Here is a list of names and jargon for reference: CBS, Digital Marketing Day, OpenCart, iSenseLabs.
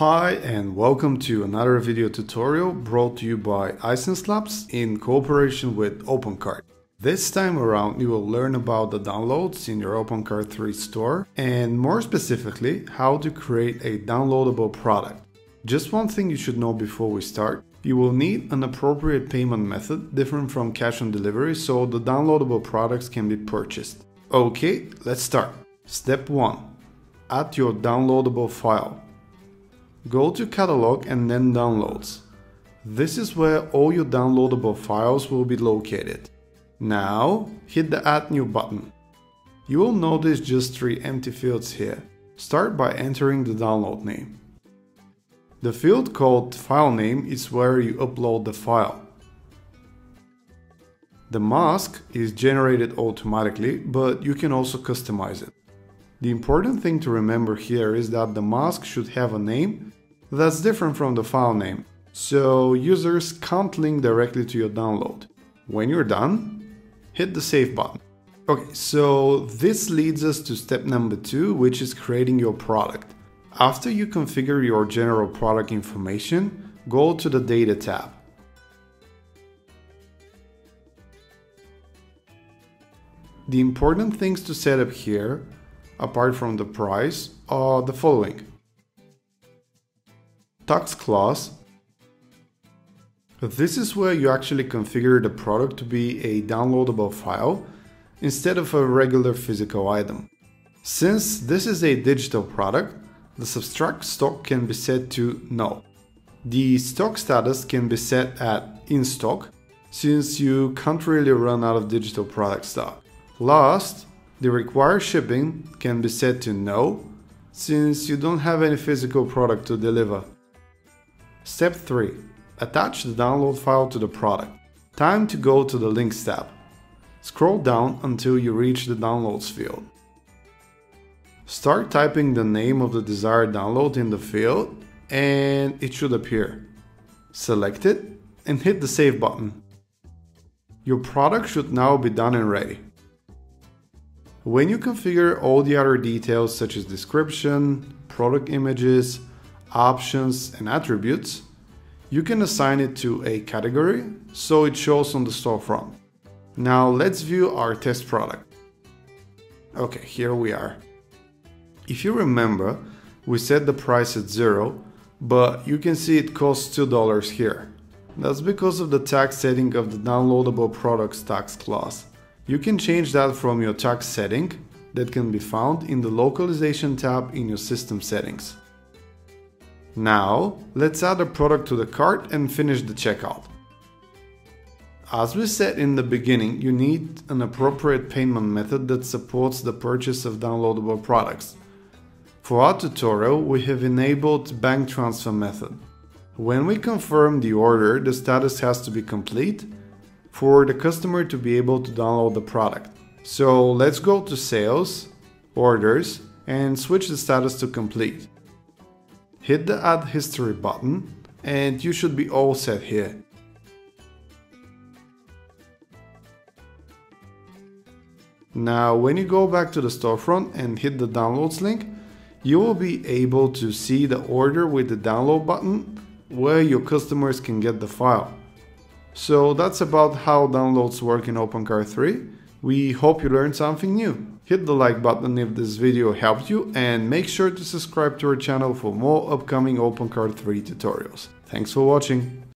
Hi and welcome to another video tutorial brought to you by iSenseLabs in cooperation with OpenCart. This time around you will learn about the downloads in your OpenCart 3 store and more specifically how to create a downloadable product. Just one thing you should know before we start, you will need an appropriate payment method different from cash on delivery so the downloadable products can be purchased. Okay, let's start. Step 1. Add your downloadable file. Go to Catalog and then Downloads. This is where all your downloadable files will be located. Now, hit the Add New button. You will notice just 3 empty fields here. Start by entering the download name. The field called File Name is where you upload the file. The mask is generated automatically, but you can also customize it. The important thing to remember here is that the mask should have a name that's different from the file name, so users can't link directly to your download. When you're done, hit the Save button. Okay, so this leads us to step number 2, which is creating your product. After you configure your general product information, go to the Data tab. The important things to set up here, apart from the price, are the following: tax class. This is where you actually configure the product to be a downloadable file instead of a regular physical item. Since this is a digital product, the subtract stock can be set to no. The stock status can be set at in stock, since you can't really run out of digital product stock. Last, the required shipping can be set to no, since you don't have any physical product to deliver. Step 3. Attach the download file to the product. Time to go to the Links tab. Scroll down until you reach the Downloads field. Start typing the name of the desired download in the field and it should appear. Select it and hit the Save button. Your product should now be done and ready. When you configure all the other details such as description, product images, options and attributes, you can assign it to a category so it shows on the storefront. Now let's view our test product. Okay, here we are. If you remember, we set the price at 0, but you can see it costs $2 here. That's because of the tax setting of the downloadable products tax class. You can change that from your tax setting that can be found in the Localization tab in your System settings. Now, let's add a product to the cart and finish the checkout. As we said in the beginning, you need an appropriate payment method that supports the purchase of downloadable products. For our tutorial, we have enabled bank transfer method. When we confirm the order, the status has to be complete for the customer to be able to download the product. So let's go to Sales, Orders and switch the status to Complete. Hit the Add History button and you should be all set here. Now when you go back to the storefront and hit the Downloads link, you will be able to see the order with the download button where your customers can get the file. So that's about how downloads work in OpenCart 3. We hope you learned something new. Hit the like button if this video helped you and make sure to subscribe to our channel for more upcoming OpenCart 3 tutorials. Thanks for watching.